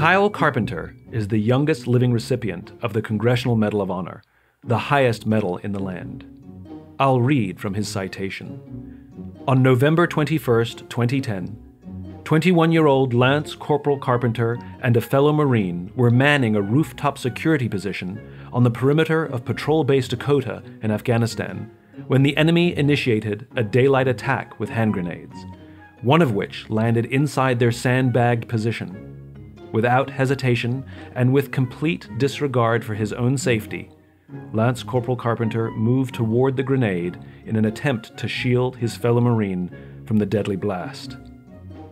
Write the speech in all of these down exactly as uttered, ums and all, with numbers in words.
Kyle Carpenter is the youngest living recipient of the Congressional Medal of Honor, the highest medal in the land. I'll read from his citation. On November twenty-first, twenty ten, twenty-one-year-old Lance Corporal Carpenter and a fellow Marine were manning a rooftop security position on the perimeter of Patrol Base Dakota in Afghanistan when the enemy initiated a daylight attack with hand grenades, one of which landed inside their sandbagged position. Without hesitation and with complete disregard for his own safety, Lance Corporal Carpenter moved toward the grenade in an attempt to shield his fellow Marine from the deadly blast.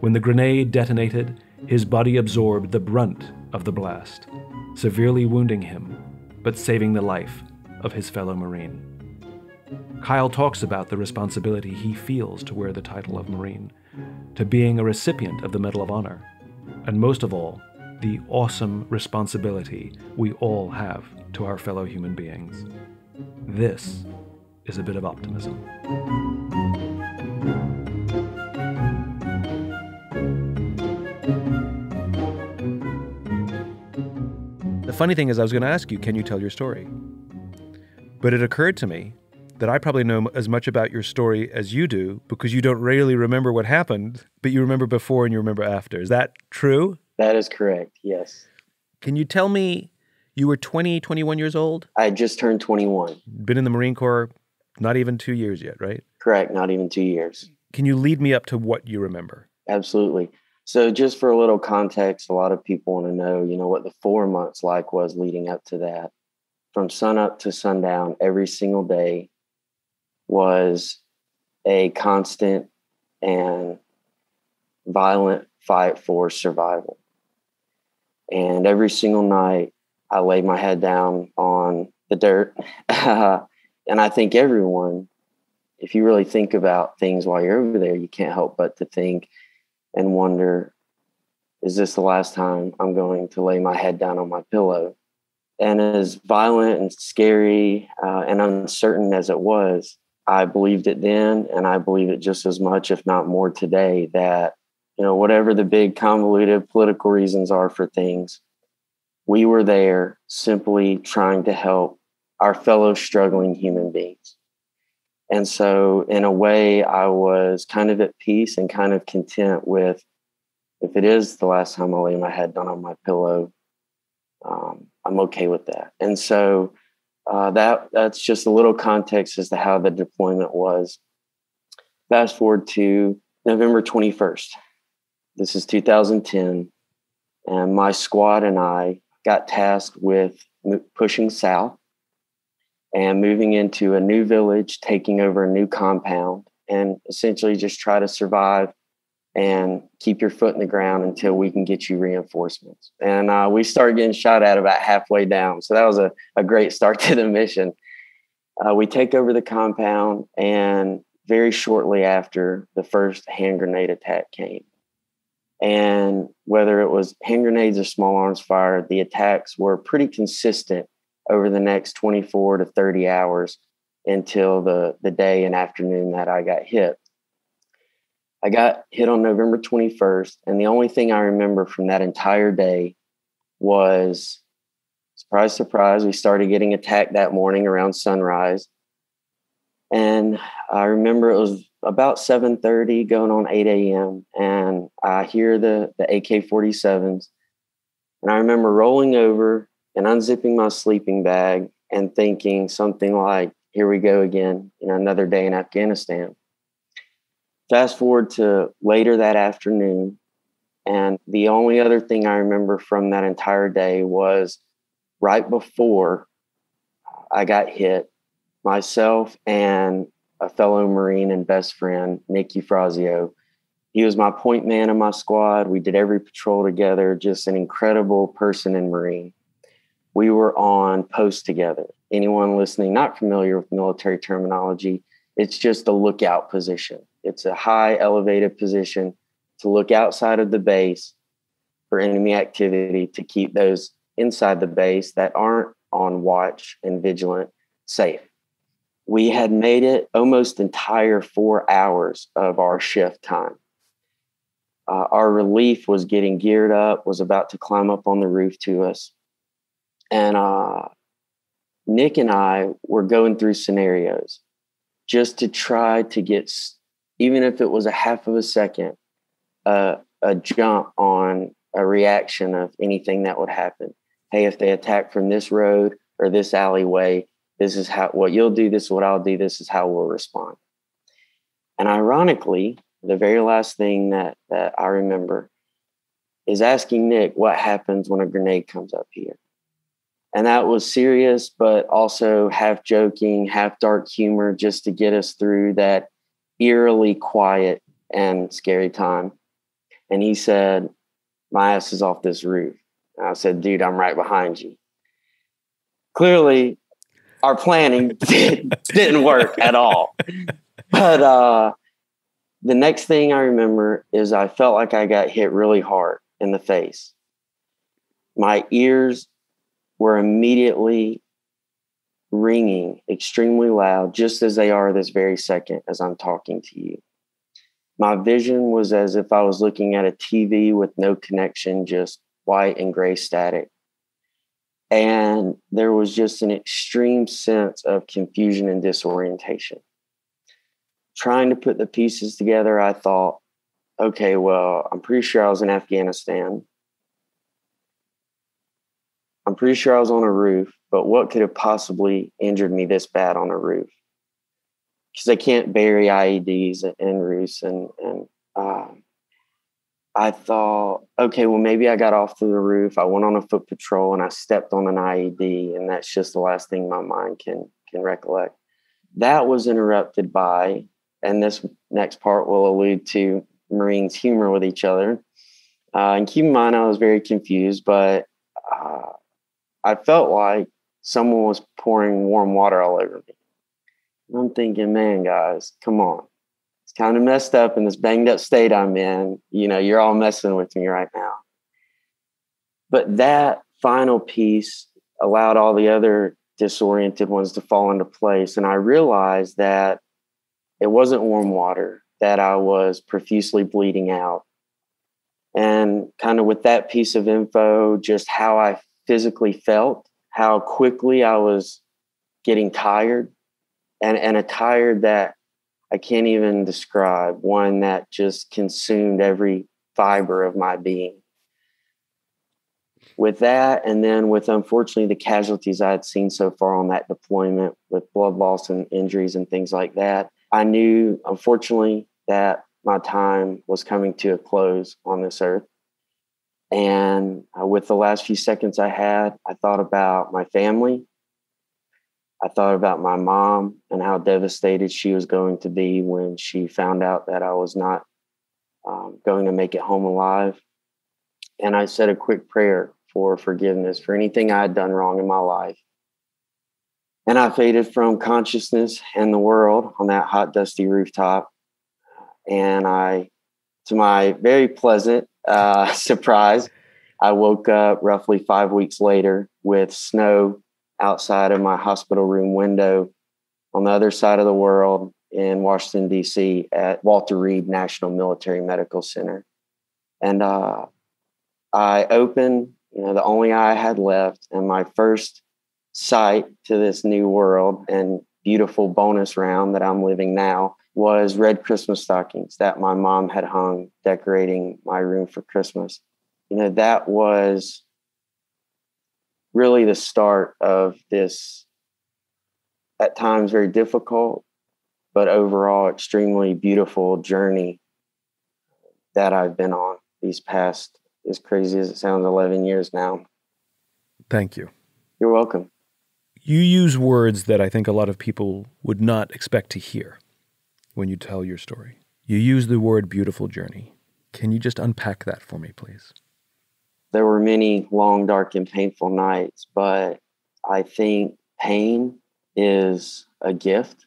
When the grenade detonated, his body absorbed the brunt of the blast, severely wounding him, but saving the life of his fellow Marine. Kyle talks about the responsibility he feels to wear the title of Marine, to being a recipient of the Medal of Honor, and most of all, the awesome responsibility we all have to our fellow human beings. This is A Bit of Optimism. The funny thing is, I was going to ask you, can you tell your story? But it occurred to me that I probably know as much about your story as you do, because you don't really remember what happened, but you remember before and you remember after. Is that true? That is correct, yes. Can you tell me, you were twenty, twenty-one years old? I just turned twenty-one. Been in the Marine Corps not even two years yet, right? Correct, not even two years. Can you lead me up to what you remember? Absolutely. So just for a little context, a lot of people want to know, you know, what the four months like was leading up to that. From sunup to sundown, every single day was a constant and violent fight for survival. And every single night, I laid my head down on the dirt. And I think everyone, if you really think about things while you're over there, you can't help but to think and wonder, is this the last time I'm going to lay my head down on my pillow? And as violent and scary uh, and uncertain as it was, I believed it then, and I believe it just as much, if not more today, that, you know, whatever the big convoluted political reasons are for things, we were there simply trying to help our fellow struggling human beings. And so in a way, I was kind of at peace and kind of content with, if it is the last time I lay my head down on my pillow, um, I'm okay with that. And so uh, that that's just a little context as to how the deployment was. Fast forward to November twenty-first. This is two thousand ten. And my squad and I got tasked with pushing south and moving into a new village, taking over a new compound, and essentially just try to survive and keep your foot in the ground until we can get you reinforcements. And uh, we started getting shot at about halfway down. So that was a, a great start to the mission. Uh, we take over the compound, and very shortly after, the first hand grenade attack came. And whether it was hand grenades or small arms fire, the attacks were pretty consistent over the next twenty-four to thirty hours until the, the day and afternoon that I got hit. I got hit on November twenty-first, and the only thing I remember from that entire day was, surprise, surprise, we started getting attacked that morning around sunrise. And I remember it was about seven thirty going on eight a m, and I hear the, the A K forty-sevens, and I remember rolling over and unzipping my sleeping bag and thinking something like, here we go again, you know, another day in Afghanistan. Fast forward to later that afternoon, and the only other thing I remember from that entire day was right before I got hit, myself and a fellow Marine and best friend, Nikki Frazio. He was my point man in my squad. We did every patrol together, just an incredible person and Marine. We were on post together. Anyone listening not familiar with military terminology, it's just a lookout position. It's a high elevated position to look outside of the base for enemy activity, to keep those inside the base that aren't on watch and vigilant safe. We had made it almost entire four hours of our shift time. Uh, our relief was getting geared up, was about to climb up on the roof to us. And uh, Nick and I were going through scenarios just to try to get, even if it was a half of a second, uh, a jump on a reaction of anything that would happen. Hey, if they attack from this road or this alleyway, this is how, what you'll do, this is what I'll do, this is how we'll respond. And ironically, the very last thing that, that I remember is asking Nick what happens when a grenade comes up here. And that was serious, but also half joking, half dark humor, just to get us through that eerily quiet and scary time. And he said, "My ass is off this roof." And I said, "Dude, I'm right behind you." Clearly, our planning did, didn't work at all. But uh, the next thing I remember is I felt like I got hit really hard in the face. My ears were immediately ringing extremely loud, just as they are this very second as I'm talking to you. My vision was as if I was looking at a T V with no connection, just white and gray static. And there was just an extreme sense of confusion and disorientation. Trying to put the pieces together, I thought, okay, well, I'm pretty sure I was in Afghanistan. I'm pretty sure I was on a roof, but what could have possibly injured me this bad on a roof? Because they can't bury I E Ds in roofs. And, and uh, I thought, okay, well, maybe I got off the roof. I went on a foot patrol and I stepped on an I E D. And that's just the last thing my mind can, can recollect. That was interrupted by, and this next part will allude to Marines' humor with each other. Uh, and keep in mind, I was very confused, but uh, I felt like someone was pouring warm water all over me. I'm thinking, man, guys, come on. It's kind of messed up in this banged up state I'm in. You know, you're all messing with me right now. But that final piece allowed all the other disoriented ones to fall into place. And I realized that it wasn't warm water, that I was profusely bleeding out. And kind of with that piece of info, just how I physically felt, how quickly I was getting tired. And, and a tired that I can't even describe, one that just consumed every fiber of my being. With that, and then with, unfortunately, the casualties I had seen so far on that deployment with blood loss and injuries and things like that, I knew, unfortunately, that my time was coming to a close on this earth. And uh, with the last few seconds I had, I thought about my family. I thought about my mom and how devastated she was going to be when she found out that I was not um, going to make it home alive. And I said a quick prayer for forgiveness for anything I had done wrong in my life. And I faded from consciousness and the world on that hot, dusty rooftop. And I, to my very pleasant uh, surprise, I woke up roughly five weeks later with snow outside of my hospital room window on the other side of the world in Washington, D C at Walter Reed National Military Medical Center. And uh, I opened, you know, the only eye I had left, and my first sight to this new world and beautiful bonus round that I'm living now was red Christmas stockings that my mom had hung decorating my room for Christmas. You know, that was really the start of this, at times very difficult, but overall extremely beautiful journey that I've been on these past, as crazy as it sounds, eleven years now. Thank you. You're welcome. You use words that I think a lot of people would not expect to hear when you tell your story. You use the word beautiful journey. Can you just unpack that for me, please? There were many long, dark, and painful nights, but I think pain is a gift.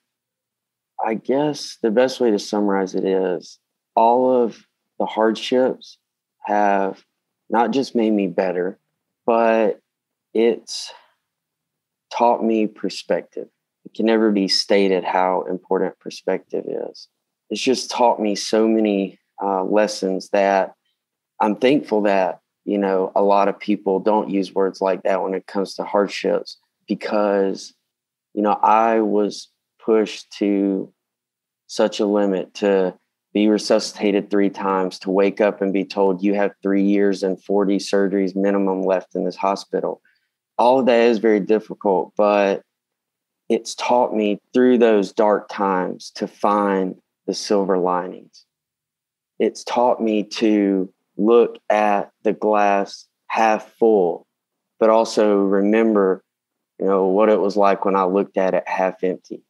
I guess the best way to summarize it is all of the hardships have not just made me better, but it's taught me perspective. It can never be stated how important perspective is. It's just taught me so many uh, lessons that I'm thankful that, you know, a lot of people don't use words like that when it comes to hardships, because, you know, I was pushed to such a limit, to be resuscitated three times, to wake up and be told you have three years and forty surgeries minimum left in this hospital. All of that is very difficult, but it's taught me through those dark times to find the silver linings. It's taught me to look at the glass half full, but also remember, you know, what it was like when I looked at it half empty.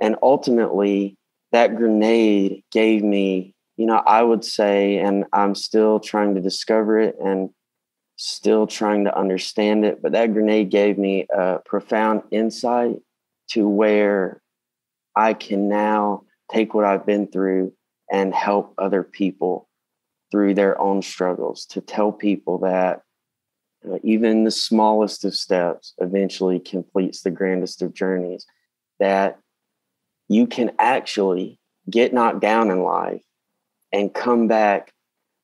And ultimately, that grenade gave me, you know, I would say, and I'm still trying to discover it and still trying to understand it, but that grenade gave me a profound insight to where I can now take what I've been through and help other people through their own struggles, to tell people that, you know, even the smallest of steps eventually completes the grandest of journeys, that you can actually get knocked down in life and come back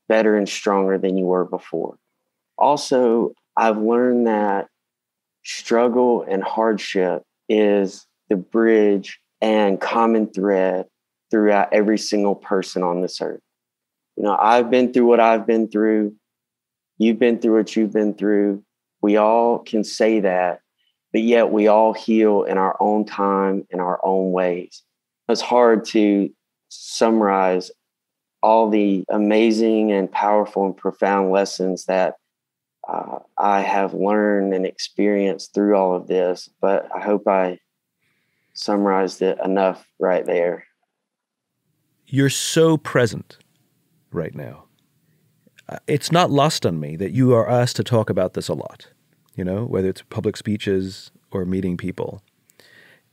better and stronger than you were before. Also, I've learned that struggle and hardship is the bridge and common thread throughout every single person on this earth. You know, I've been through what I've been through. You've been through what you've been through. We all can say that. But yet we all heal in our own time, in our own ways. It's hard to summarize all the amazing and powerful and profound lessons that uh, I have learned and experienced through all of this. But I hope I summarized it enough right there. You're so present right now. It's not lost on me that you are asked to talk about this a lot. You know, whether it's public speeches or meeting people.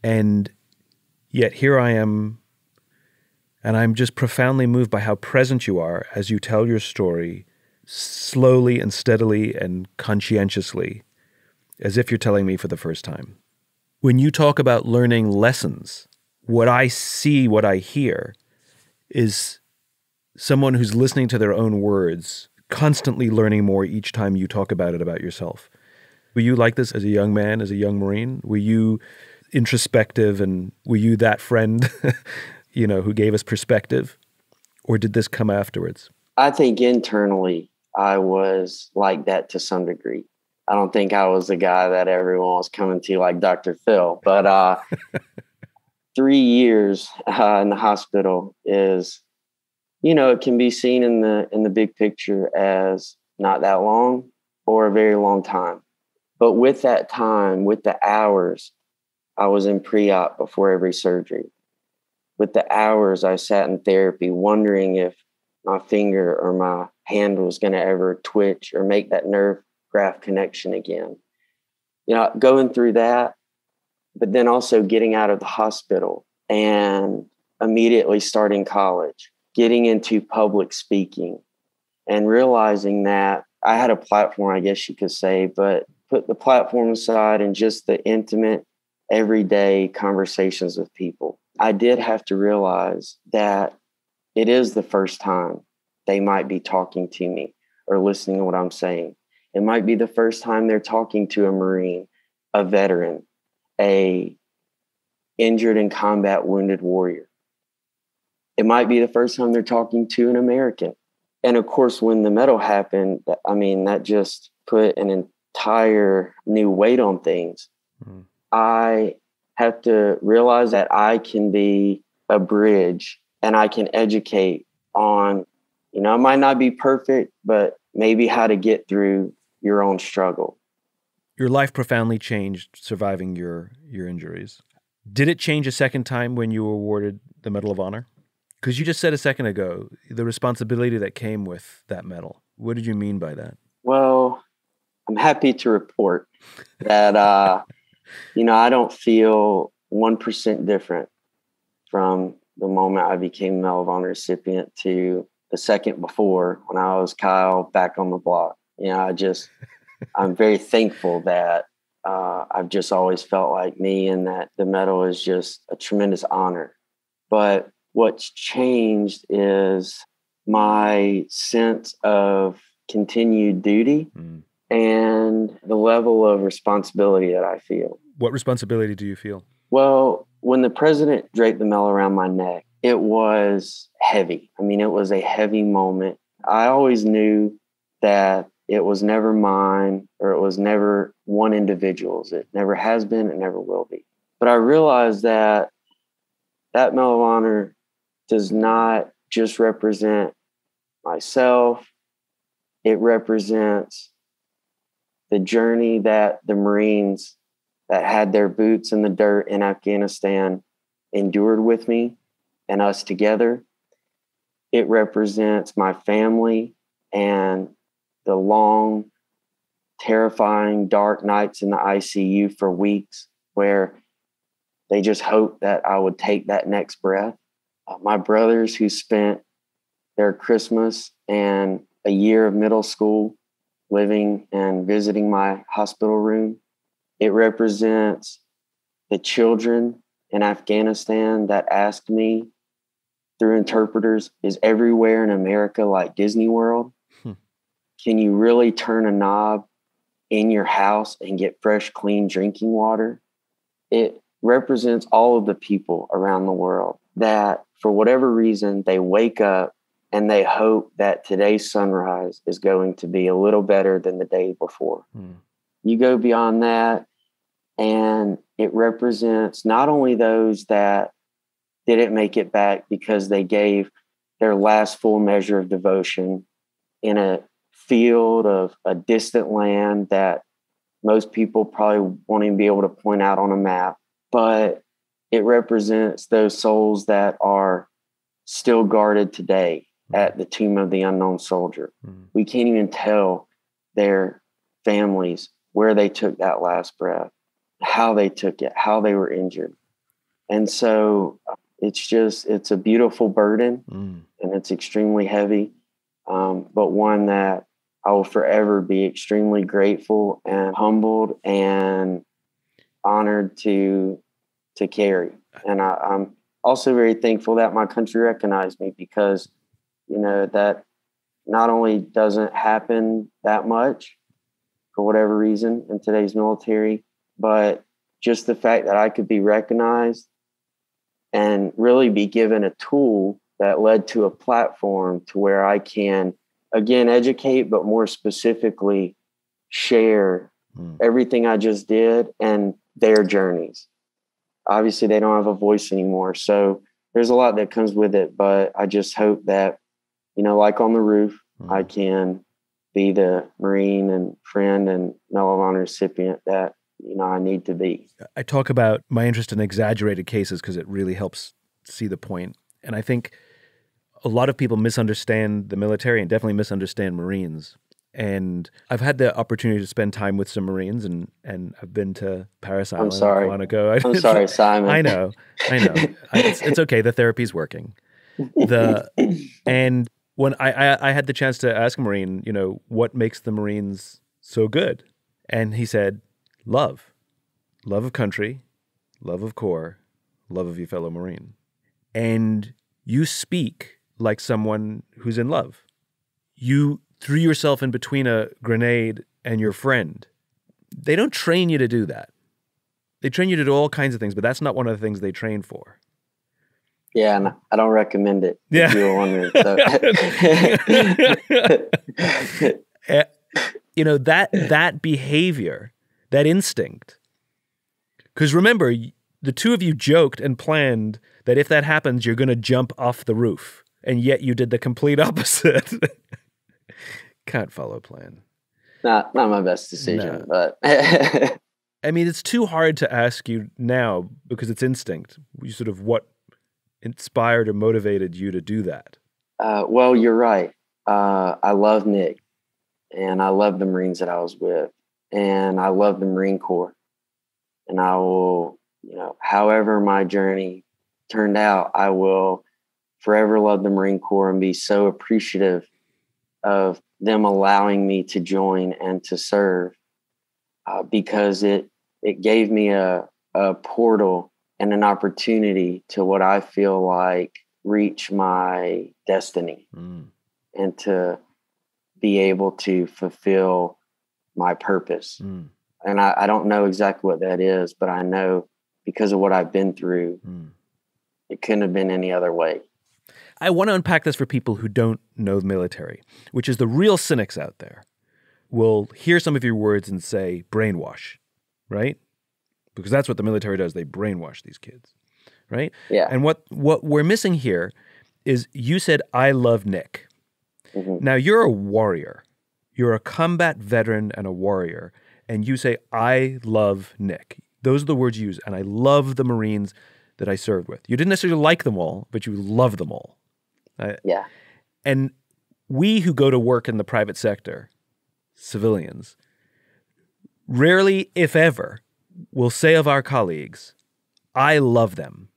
And yet here I am, and I'm just profoundly moved by how present you are as you tell your story slowly and steadily and conscientiously, as if you're telling me for the first time. When you talk about learning lessons, what I see, what I hear, is someone who's listening to their own words, constantly learning more each time you talk about it about yourself. Were you like this as a young man, as a young Marine? Were you introspective, and were you that friend, you know, who gave us perspective? Or did this come afterwards? I think internally I was like that to some degree. I don't think I was the guy that everyone was coming to like Doctor Phil. But uh, three years uh, in the hospital is, you know, it can be seen in the, in the big picture as not that long or a very long time. But with that time, with the hours, I was in pre-op before every surgery. With the hours, I sat in therapy wondering if my finger or my hand was going to ever twitch or make that nerve graft connection again. You know, going through that, but then also getting out of the hospital and immediately starting college, getting into public speaking and realizing that I had a platform, I guess you could say, but put the platform aside and just the intimate, everyday conversations with people. I did have to realize that it is the first time they might be talking to me or listening to what I'm saying. It might be the first time they're talking to a Marine, a veteran, a injured in combat wounded warrior. It might be the first time they're talking to an American. And of course, when the medal happened, I mean, that just put an entire entire new weight on things. Mm. I have to realize that I can be a bridge and I can educate on, you know, I might not be perfect, but maybe how to get through your own struggle. Your life profoundly changed surviving your, your injuries. Did it change a second time when you were awarded the Medal of Honor? Because you just said a second ago, the responsibility that came with that medal. What did you mean by that? Well, I'm happy to report that, uh, you know, I don't feel one percent different from the moment I became a Medal of Honor recipient to the second before, when I was Kyle back on the block. You know, I just, I'm very thankful that uh, I've just always felt like me, and that the medal is just a tremendous honor. But what's changed is my sense of continued duty mm. and the level of responsibility that I feel. What responsibility do you feel? Well, when the president draped the medal around my neck, it was heavy. I mean, it was a heavy moment. I always knew that it was never mine, or it was never one individual's. It never has been, it never will be. But I realized that that Medal of Honor does not just represent myself. It represents the journey that the Marines that had their boots in the dirt in Afghanistan endured with me and us together. It represents my family and the long, terrifying, dark nights in the I C U for weeks where they just hoped that I would take that next breath. Uh, my brothers who spent their Christmas and a year of middle school living and visiting my hospital room. It represents the children in Afghanistan that asked me through interpreters, is everywhere in America like Disney World? Hmm. Can you really turn a knob in your house and get fresh, clean drinking water? It represents all of the people around the world that for whatever reason, they wake up and they hope that today's sunrise is going to be a little better than the day before. Mm. You go beyond that, and it represents not only those that didn't make it back because they gave their last full measure of devotion in a field of a distant land that most people probably won't even be able to point out on a map, but it represents those souls that are still guarded today at the Tomb of the Unknown Soldier. Mm. We can't even tell their families where they took that last breath, how they took it, how they were injured. And so it's just, it's a beautiful burden mm. and it's extremely heavy, um, but one that I will forever be extremely grateful and humbled and honored to to carry. And I, I'm also very thankful that my country recognized me, because, you know, that not only doesn't happen that much for whatever reason in today's military, but just the fact that I could be recognized and really be given a tool that led to a platform to where I can, again, educate, but more specifically share mm. everything I just did and their journeys. Obviously, they don't have a voice anymore. So there's a lot that comes with it, but I just hope that, you know, like on the roof, mm. I can be the Marine and friend and Medal of Honor recipient that, you know, I need to be. I talk about my interest in exaggerated cases because it really helps see the point. And I think a lot of people misunderstand the military and definitely misunderstand Marines. And I've had the opportunity to spend time with some Marines, and, and I've been to Parris Island. I'm sorry. I I'm sorry, Simon. I know. I know. I, it's, it's okay. The therapy's working. The And when I, I, I had the chance to ask a Marine, you know, what makes the Marines so good? And he said, love. Love of country, love of Corps, love of your fellow Marine. And you speak like someone who's in love. You threw yourself in between a grenade and your friend. They don't train you to do that. They train you to do all kinds of things, but that's not one of the things they train for. Yeah, and I don't recommend it. Yeah. If you were wondering, so. You know, that, that behavior, that instinct, because remember, the two of you joked and planned that if that happens, you're going to jump off the roof, and yet you did the complete opposite. Can't follow plan. Not, not my best decision, no. But. I mean, it's too hard to ask you now because it's instinct. You sort of what inspired or motivated you to do that? Uh, well, you're right. Uh, I love Nick, and I love the Marines that I was with, and I love the Marine Corps. And I will, you know, however my journey turned out, I will forever love the Marine Corps and be so appreciative of them allowing me to join and to serve, uh, because it it gave me a, a portal and an opportunity to what I feel like reach my destiny mm. and to be able to fulfill my purpose. Mm. And I, I don't know exactly what that is, but I know because of what I've been through, mm. it couldn't have been any other way. I want to unpack this for people who don't know the military, which is the real cynics out there will hear some of your words and say brainwash, right? Because that's what the military does. They brainwash these kids, right? Yeah. And what, what we're missing here is you said, I love Nick. Mm-hmm. Now, you're a warrior. You're a combat veteran and a warrior. And you say, I love Nick. Those are the words you use. And I love the Marines that I served with. You didn't necessarily like them all, but you love them all. I, yeah. And we who go to work in the private sector, civilians, rarely, if ever, will say of our colleagues, I love them.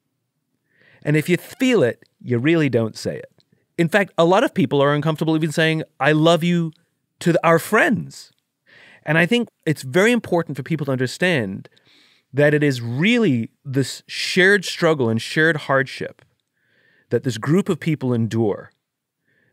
And if you feel it, you really don't say it. In fact, a lot of people are uncomfortable even saying, I love you to the, our friends. And I think it's very important for people to understand that it is really this shared struggle and shared hardship that this group of people endure,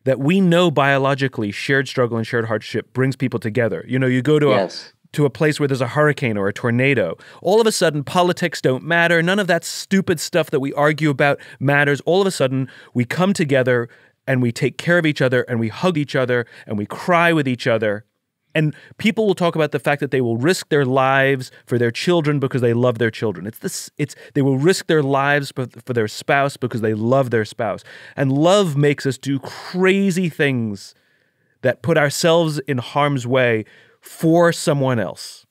that we know biologically shared struggle and shared hardship brings people together. You know, you go to yes. a... to a place where there's a hurricane or a tornado. All of a sudden, politics don't matter. None of that stupid stuff that we argue about matters. All of a sudden, we come together and we take care of each other and we hug each other and we cry with each other. And people will talk about the fact that they will risk their lives for their children because they love their children. It's this, it's, they will risk their lives for, for their spouse because they love their spouse. And love makes us do crazy things that put ourselves in harm's way for someone else.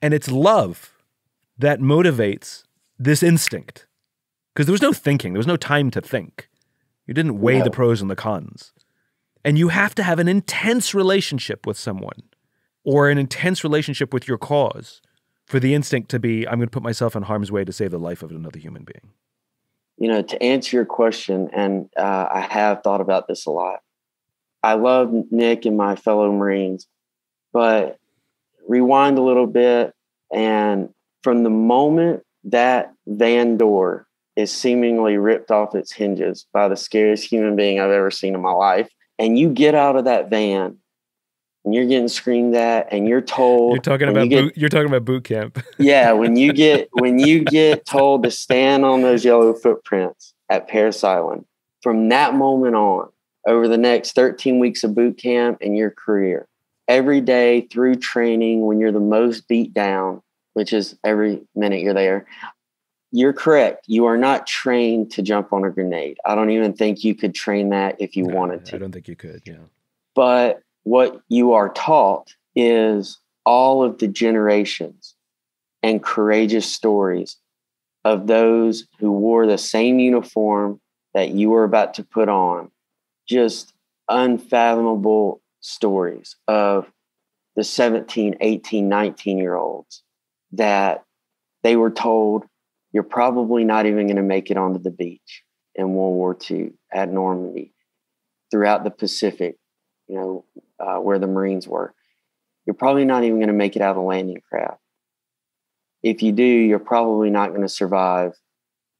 And it's love that motivates this instinct. Because there was no thinking. There was no time to think. You didn't weigh no. the pros and the cons. And you have to have an intense relationship with someone or an intense relationship with your cause for the instinct to be, I'm going to put myself in harm's way to save the life of another human being. You know, to answer your question, and uh, I have thought about this a lot. I love Nick and my fellow Marines. But rewind a little bit, and from the moment that van door is seemingly ripped off its hinges by the scariest human being I've ever seen in my life, and you get out of that van, and you're getting screamed at, and you're told you're talking about you get, boot, you're talking about boot camp. yeah, when you get when you get told to stand on those yellow footprints at Parris Island, from that moment on, over the next thirteen weeks of boot camp and your career. Every day through training, when you're the most beat down, which is every minute you're there, you're correct. You are not trained to jump on a grenade. I don't even think you could train that if you no, wanted to. I don't think you could, yeah. But what you are taught is all of the generations and courageous stories of those who wore the same uniform that you were about to put on, just unfathomable stories of the seventeen, eighteen, nineteen year olds that they were told, you're probably not even going to make it onto the beach in World War Two at Normandy, throughout the Pacific, you know, uh, where the Marines were. You're probably not even going to make it out of a landing craft. If you do, you're probably not going to survive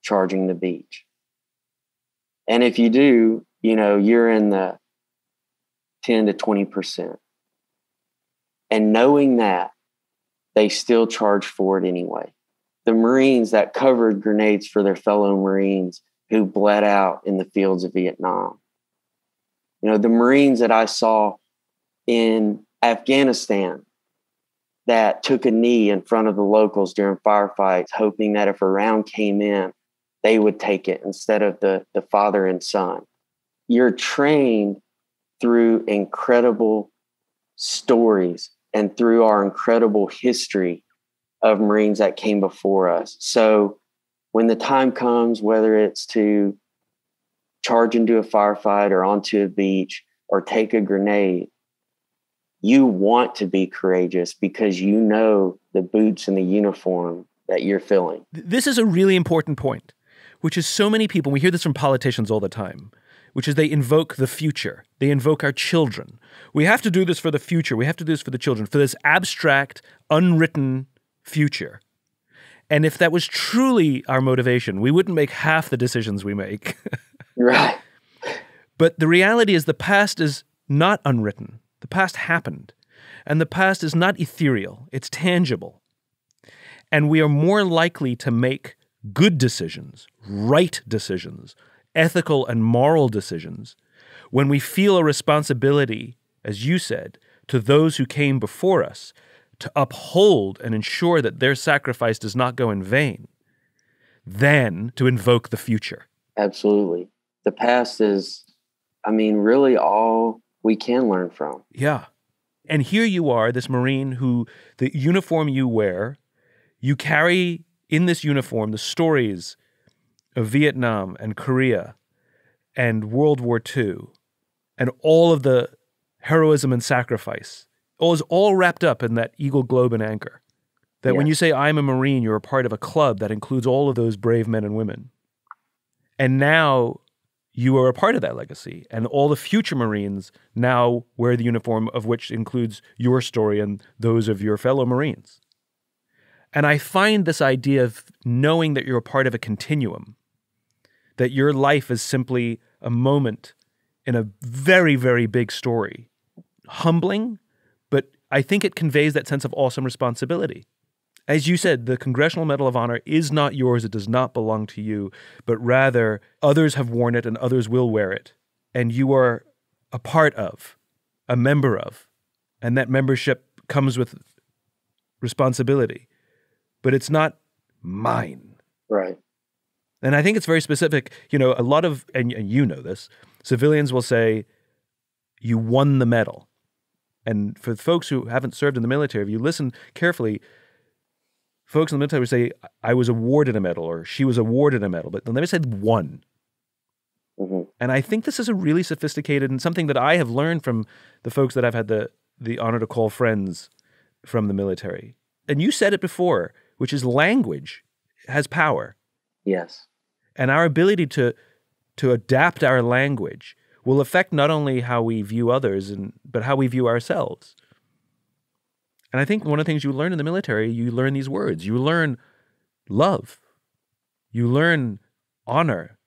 charging the beach. And if you do, you know, you're in the ten to twenty percent. And knowing that, they still charge for it anyway. The Marines that covered grenades for their fellow Marines who bled out in the fields of Vietnam. You know, the Marines that I saw in Afghanistan that took a knee in front of the locals during firefights, hoping that if a round came in, they would take it instead of the, the father and son. You're trained through incredible stories and through our incredible history of Marines that came before us. So when the time comes, whether it's to charge into a firefight or onto a beach or take a grenade, you want to be courageous because you know the boots and the uniform that you're filling. This is a really important point, which is so many people, we hear this from politicians all the time, which is they invoke the future. They invoke our children. We have to do this for the future. We have to do this for the children, for this abstract, unwritten future. And if that was truly our motivation, we wouldn't make half the decisions we make. Right. But the reality is the past is not unwritten. The past happened. And the past is not ethereal. It's tangible. And we are more likely to make good decisions, right decisions, ethical and moral decisions, when we feel a responsibility, as you said, to those who came before us, to uphold and ensure that their sacrifice does not go in vain, than to invoke the future. Absolutely. The past is, I mean, really all we can learn from. Yeah. And here you are, this Marine who, the uniform you wear, you carry in this uniform the stories of Vietnam and Korea and World War Two and all of the heroism and sacrifice. It was all wrapped up in that eagle, globe, and anchor. That yeah. when you say, I'm a Marine, you're a part of a club that includes all of those brave men and women. And now you are a part of that legacy. And all the future Marines now wear the uniform of which includes your story and those of your fellow Marines. And I find this idea of knowing that you're a part of a continuum, that your life is simply a moment in a very, very big story, humbling, but I think it conveys that sense of awesome responsibility. As you said, the Congressional Medal of Honor is not yours. It does not belong to you, but rather others have worn it and others will wear it. And you are a part of, a member of, and that membership comes with responsibility. But it's not mine. Right. And I think it's very specific. You know, a lot of, and, and you know this, civilians will say, you won the medal. And for folks who haven't served in the military, if you listen carefully, folks in the military would say, I was awarded a medal, or she was awarded a medal, but they'll never say won. Mm-hmm. And I think this is a really sophisticated and something that I have learned from the folks that I've had the, the honor to call friends from the military. And you said it before, which is language has power. Yes. And our ability to to adapt our language will affect not only how we view others, and but how we view ourselves. And I think one of the things you learn in the military, you learn these words. You learn love. You learn honor.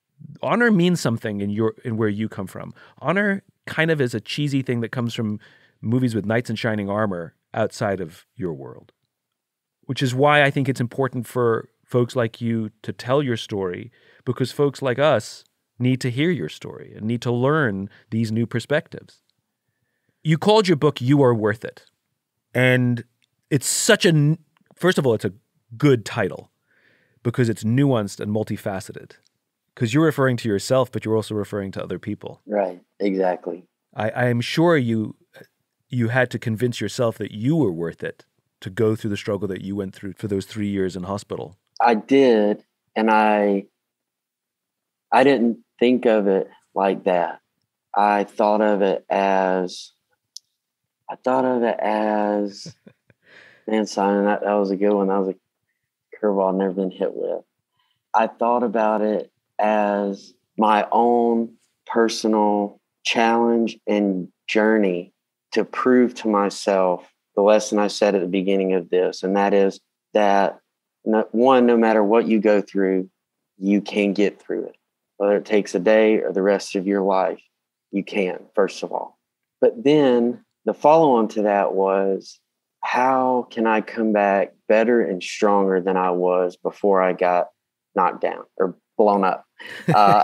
Honor means something in your in where you come from. Honor kind of is a cheesy thing that comes from movies with knights in shining armor outside of your world, which is why I think it's important for folks like you to tell your story, because folks like us need to hear your story and need to learn these new perspectives. You called your book, You Are Worth It. And it's such a, first of all, it's a good title because it's nuanced and multifaceted, because you're referring to yourself, but you're also referring to other people. Right, exactly. I, I am sure you, you had to convince yourself that you were worth it to go through the struggle that you went through for those three years in hospital. I did, and I I didn't think of it like that. I thought of it as I thought of it as man, Simon, that, that was a good one. That was a curveball I've never been hit with. I thought about it as my own personal challenge and journey to prove to myself the lesson I said at the beginning of this, and that is that, no, one, no matter what you go through, you can get through it. Whether it takes a day or the rest of your life, you can, first of all. But then the follow-on to that was, how can I come back better and stronger than I was before I got knocked down or blown up? Uh,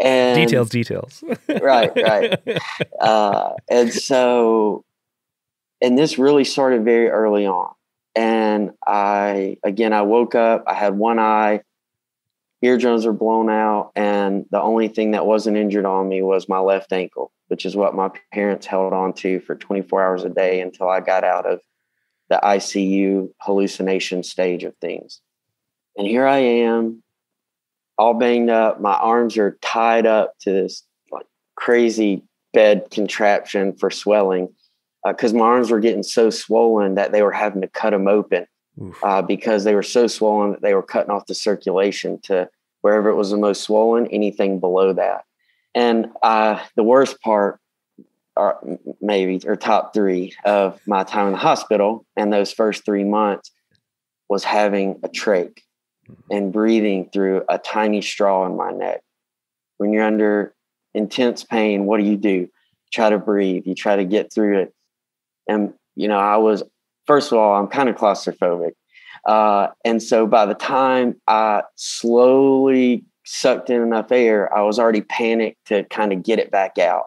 and, details, details. Right, right. Uh, and so... And this really started very early on. And I, again, I woke up, I had one eye, eardrums were blown out. And the only thing that wasn't injured on me was my left ankle, which is what my parents held on to for twenty-four hours a day until I got out of the I C U hallucination stage of things. And here I am, all banged up. My arms are tied up to this like crazy bed contraption for swelling, because uh, my arms were getting so swollen that they were having to cut them open uh, because they were so swollen that they were cutting off the circulation to wherever it was the most swollen, anything below that. And uh, the worst part, or maybe, or top three of my time in the hospital and those first three months was having a trach and breathing through a tiny straw in my neck. When you're under intense pain, what do you do? Try to breathe. You try to get through it. And, you know, I was, first of all, I'm kind of claustrophobic. Uh, and so by the time I slowly sucked in enough air, I was already panicked to kind of get it back out.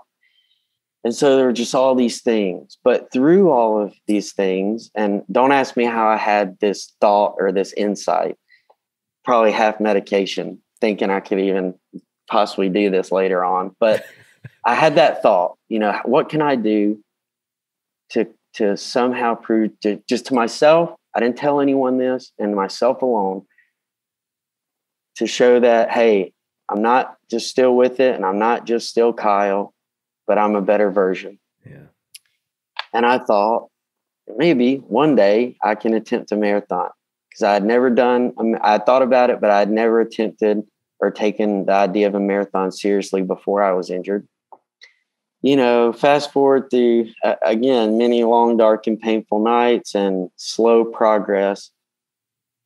And so there were just all these things. But through all of these things, and don't ask me how I had this thought or this insight, probably half medication, thinking I could even possibly do this later on. But I had that thought, you know, what can I do to to somehow prove to just to myself, I didn't tell anyone this, and myself alone, to show that, hey, I'm not just still with it, and I'm not just still Kyle, but I'm a better version. Yeah. And I thought maybe one day I can attempt a marathon, because I had never done, I thought about it, but I had never attempted or taken the idea of a marathon seriously before I was injured. You know, fast forward through, uh, again, many long, dark, and painful nights and slow progress.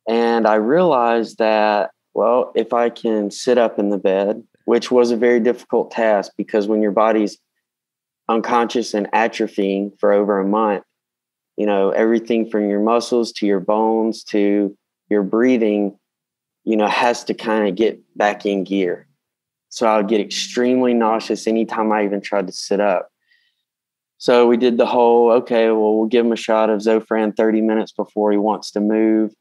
And I realized that, well, if I can sit up in the bed, which was a very difficult task, because when your body's unconscious and atrophying for over a month, you know, everything from your muscles to your bones to your breathing, you know, has to kind of get back in gear. So I would get extremely nauseous anytime I even tried to sit up. So we did the whole, okay, well, we'll give him a shot of Zofran thirty minutes before he wants to move.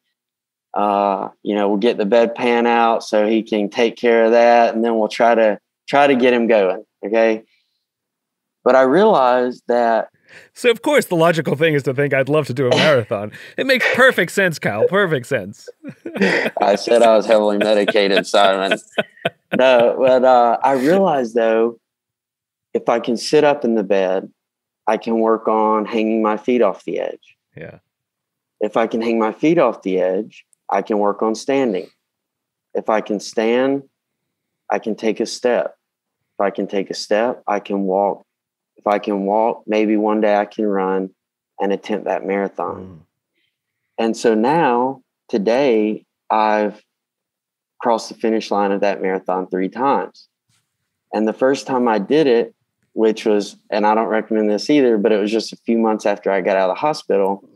Uh, you know, we'll get the bedpan out so he can take care of that. And then we'll try to try to get him going. Okay. But I realized that. So, of course, the logical thing is to think I'd love to do a marathon. It makes perfect sense, Kyle. Perfect sense. I said I was heavily medicated, Simon. No, but uh, I realized, though, if I can sit up in the bed, I can work on hanging my feet off the edge. Yeah. If I can hang my feet off the edge, I can work on standing. If I can stand, I can take a step. If I can take a step, I can walk. If I can walk, maybe one day I can run and attempt that marathon. Mm. And so now, today, I've crossed the finish line of that marathon three times. And the first time I did it, which was, and I don't recommend this either, but it was just a few months after I got out of the hospital.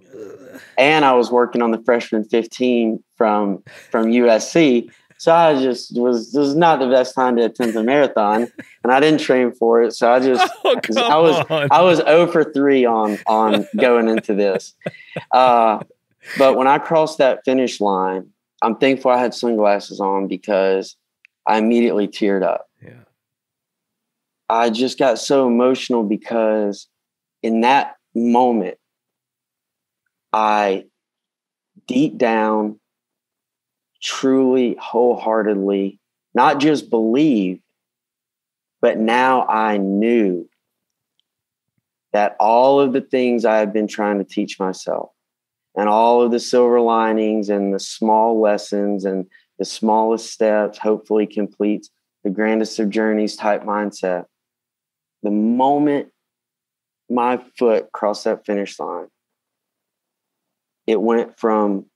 And I was working on the freshman fifteen from from U S C. So I just was, this is not the best time to attempt a marathon, and I didn't train for it. So I just, oh, I was, on. I was oh for three on, on going into this. Uh, but when I crossed that finish line, I'm thankful I had sunglasses on, because I immediately teared up. Yeah. I just got so emotional, because in that moment, I deep down, truly, wholeheartedly, not just believe, but now I knew that all of the things I had been trying to teach myself, and all of the silver linings and the small lessons and the smallest steps hopefully completes the grandest of journeys type mindset. The moment my foot crossed that finish line, it went from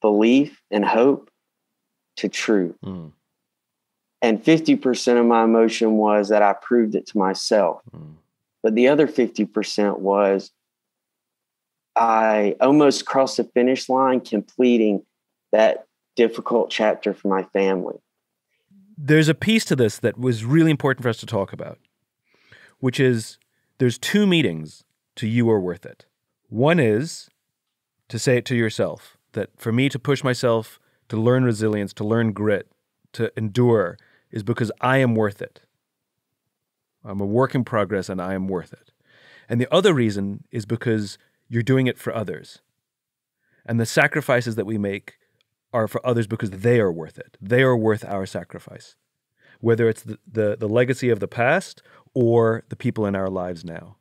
belief and hope to truth. Mm. And fifty percent of my emotion was that I proved it to myself. Mm. But the other fifty percent was I almost crossed the finish line, completing that difficult chapter for my family. There's a piece to this that was really important for us to talk about, which is there's two meanings to You Are Worth It. One is to say it to yourself. That for me to push myself, to learn resilience, to learn grit, to endure, is because I am worth it. I'm a work in progress and I am worth it. And the other reason is because you're doing it for others. And the sacrifices that we make are for others because they are worth it. They are worth our sacrifice. Whether it's the, the, the legacy of the past or the people in our lives now.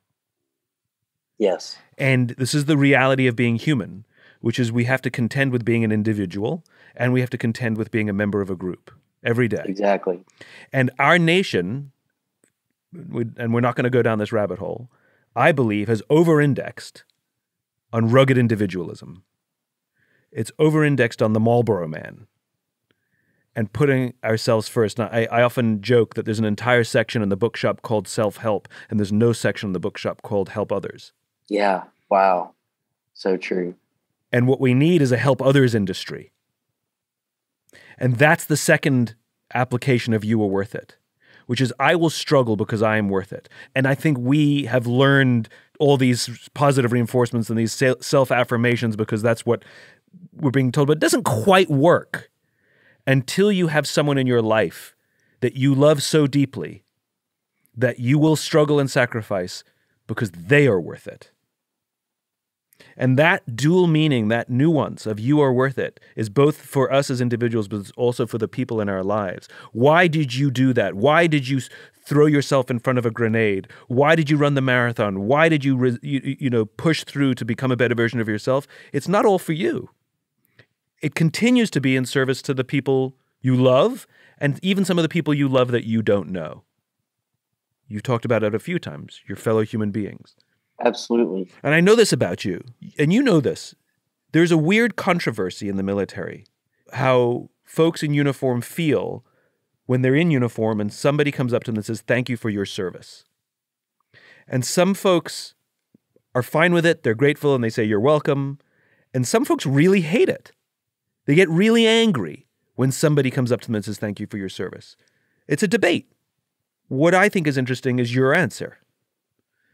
Yes. And this is the reality of being human, which is we have to contend with being an individual, and we have to contend with being a member of a group every day. Exactly. And our nation, and we're not going to go down this rabbit hole, I believe has over-indexed on rugged individualism. It's over-indexed on the Marlboro man. and putting ourselves first. Now, I, I often joke that there's an entire section in the bookshop called self-help, and there's no section in the bookshop called help others. Yeah. Wow. So true. And what we need is a help others industry. And that's the second application of You Are Worth It, which is I will struggle because I am worth it. And I think we have learned all these positive reinforcements and these self-affirmations because that's what we're being told, but it doesn't quite work until you have someone in your life that you love so deeply that you will struggle and sacrifice because they are worth it. And that dual meaning, that nuance of you are worth it is both for us as individuals, but it's also for the people in our lives. Why did you do that? Why did you throw yourself in front of a grenade? Why did you run the marathon? Why did you, you, you know, push through to become a better version of yourself? It's not all for you. It continues to be in service to the people you love and even some of the people you love that you don't know. You've talked about it a few times, your fellow human beings. Absolutely. And I know this about you, and you know this. There's a weird controversy in the military, how folks in uniform feel when they're in uniform and somebody comes up to them and says, thank you for your service. And some folks are fine with it. They're grateful and they say, you're welcome. And some folks really hate it. They get really angry when somebody comes up to them and says, thank you for your service. It's a debate. What I think is interesting is your answer.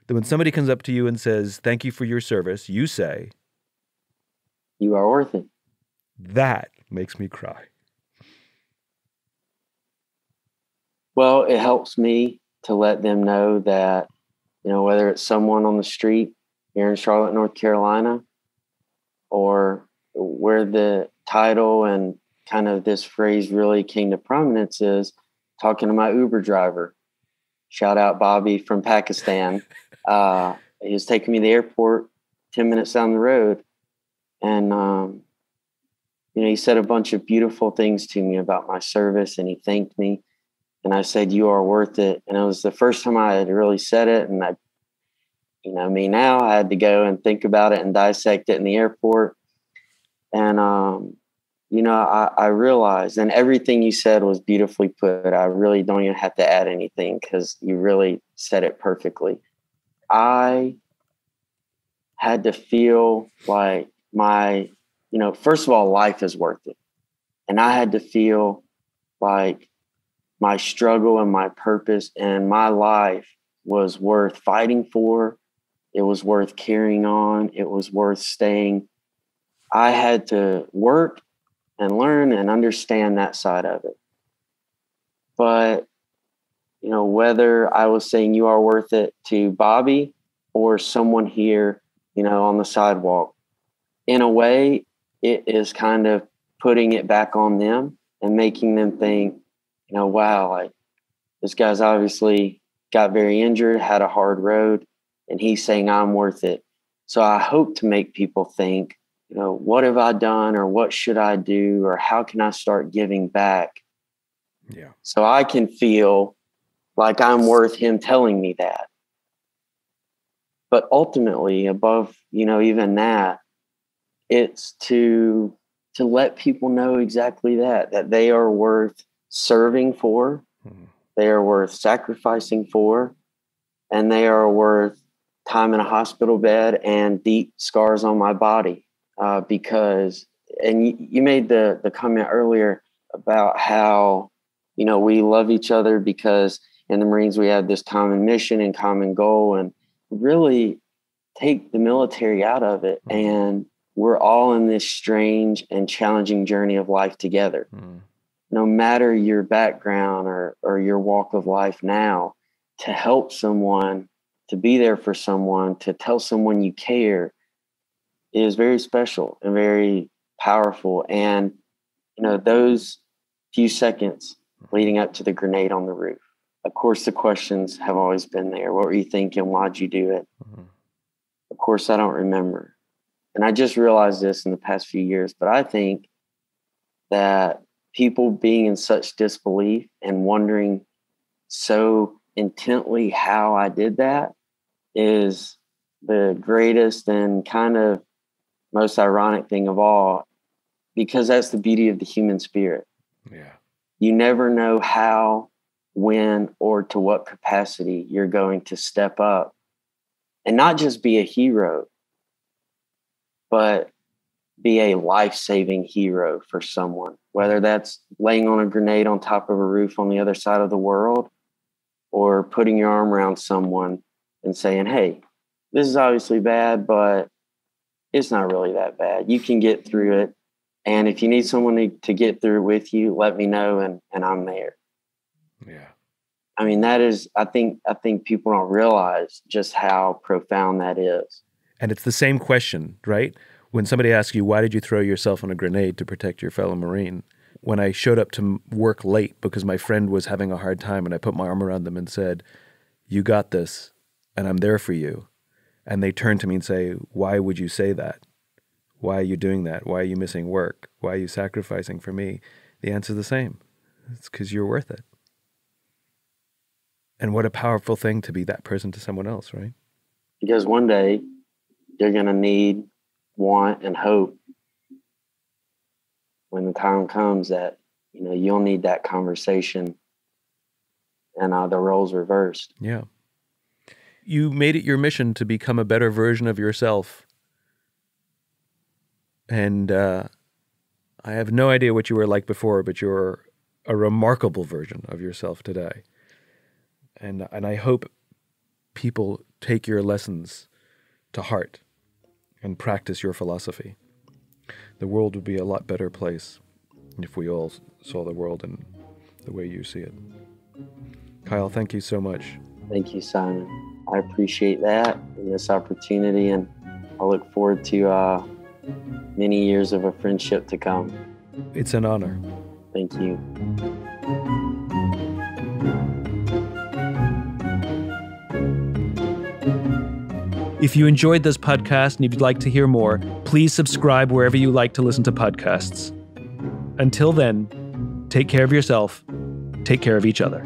That when somebody comes up to you and says, thank you for your service, you say, you are worth it. That makes me cry. Well, it helps me to let them know that, you know, whether it's someone on the street here in Charlotte, North Carolina, or where the title and kind of this phrase really came to prominence is talking to my Uber driver. Shout out Bobby from Pakistan. Uh, he was taking me to the airport ten minutes down the road. And, um, you know, he said a bunch of beautiful things to me about my service and he thanked me. And I said, you are worth it. And it was the first time I had really said it. And I, you know, me now, I had to go and think about it and dissect it in the airport. And, um, you know, I, I realized, and everything you said was beautifully put. I really don't even have to add anything because you really said it perfectly. I had to feel like my, you know, first of all, life is worth it. And I had to feel like my struggle and my purpose and my life was worth fighting for. It was worth carrying on. It was worth staying. I had to work and learn and understand that side of it. But, you know, whether I was saying you are worth it to Bobby or someone here, you know, on the sidewalk, in a way, it is kind of putting it back on them and making them think, you know, wow, like this guy's obviously got very injured, had a hard road, and he's saying I'm worth it. So I hope to make people think, you know, what have I done or what should I do or how can I start giving back? Yeah. So I can feel like I'm worth him telling me that. But ultimately, above, you know, even that, it's to to let people know exactly that, that they are worth serving for, mm-hmm. they are worth sacrificing for, and they are worth time in a hospital bed and deep scars on my body. Uh, because, and you, you made the, the comment earlier about how, you know, we love each other because in the Marines, we have this common mission and common goal, and really take the military out of it. Mm. And we're all in this strange and challenging journey of life together. Mm. No matter your background or, or your walk of life now, to help someone, to be there for someone, to tell someone you care, is very special and very powerful. And, you know, those few seconds leading up to the grenade on the roof, of course, the questions have always been there. What were you thinking? Why'd you do it? Mm-hmm. Of course, I don't remember. And I just realized this in the past few years, but I think that people being in such disbelief and wondering so intently how I did that is the greatest and kind of most ironic thing of all, because that's the beauty of the human spirit. Yeah. You never know how, when, or to what capacity you're going to step up and not just be a hero, but be a life-saving hero for someone, whether that's laying on a grenade on top of a roof on the other side of the world or putting your arm around someone and saying, hey, this is obviously bad, but it's not really that bad. You can get through it. And if you need someone to, to get through with you, let me know. And, and I'm there. Yeah. I mean, that is, I think, I think people don't realize just how profound that is. And it's the same question, right? When somebody asks you, why did you throw yourself on a grenade to protect your fellow Marine? When I showed up to work late because my friend was having a hard time and I put my arm around them and said, you got this and I'm there for you. And they turn to me and say, why would you say that? Why are you doing that? Why are you missing work? Why are you sacrificing for me? The answer's the same. It's because you're worth it. And what a powerful thing to be that person to someone else, right? Because one day you're going to need, want, and hope when the time comes that, you know, you'll need that conversation and uh, the roles reversed. Yeah. You made it your mission to become a better version of yourself. And uh, I have no idea what you were like before, but you're a remarkable version of yourself today. And, and I hope people take your lessons to heart and practice your philosophy. The world would be a lot better place if we all saw the world in the way you see it. Kyle, thank you so much. Thank you, Simon. I appreciate that and this opportunity, and I look forward to uh, many years of a friendship to come. It's an honor. Thank you. If you enjoyed this podcast and you'd like to hear more, please subscribe wherever you like to listen to podcasts. Until then, take care of yourself, take care of each other.